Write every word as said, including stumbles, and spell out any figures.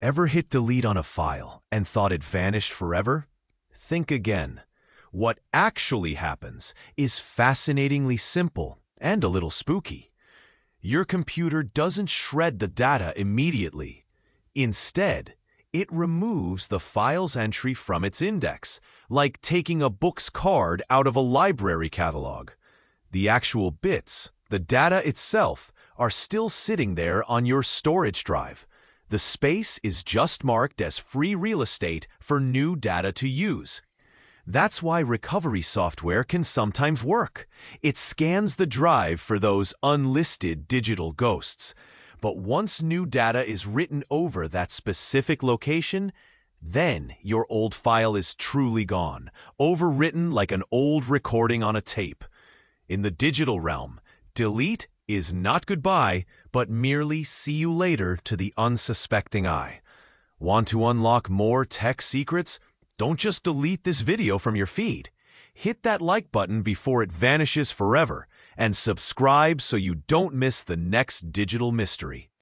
Ever hit delete on a file and thought it vanished forever? Think again. What actually happens is fascinatingly simple and a little spooky. Your computer doesn't shred the data immediately. Instead, it removes the file's entry from its index, like taking a book's card out of a library catalog. The actual bits, the data itself, are still sitting there on your storage drive. The space is just marked as free real estate for new data to use. That's why recovery software can sometimes work. It scans the drive for those unlisted digital ghosts. But once new data is written over that specific location, then your old file is truly gone, overwritten like an old recording on a tape. In the digital realm, delete is not goodbye, but merely see you later to the unsuspecting eye. Want to unlock more tech secrets? Don't just delete this video from your feed. Hit that like button before it vanishes forever, and subscribe so you don't miss the next digital mystery.